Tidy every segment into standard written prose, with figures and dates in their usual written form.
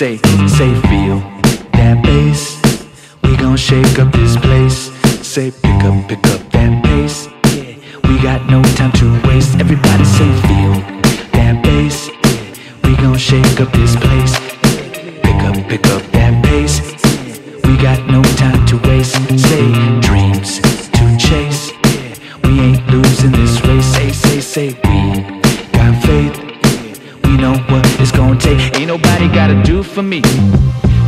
Say feel that bass, we gon' shake up this place. Say pick up that pace, yeah. We got no time to waste. Everybody say feel that bass, yeah. We gon' shake up this place. Pick up that pace, yeah. We got no time to waste. Say dreams to chase, yeah. We ain't losing this race. Say we got faith, we know what it's gonna take. Ain't nobody gotta do for me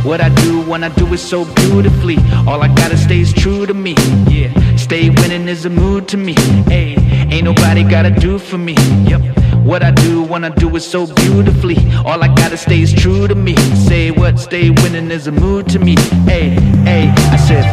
what I do when I do it so beautifully. All I gotta stay is true to me, yeah. Stay winning is a mood to me. Ay, ain't nobody gotta do for me, yep. What I do when I do it so beautifully. All I gotta stay is true to me. Say what, stay winning is a mood to me. Ay, ay, I said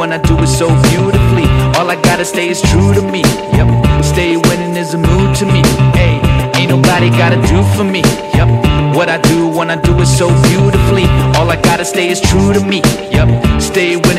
when I do it so beautifully. All I gotta stay is true to me, yep. Stay winning is a mood to me. Ay, ain't nobody gotta do for me, yep. What I do when I do it so beautifully. All I gotta stay is true to me, yep. Stay winning.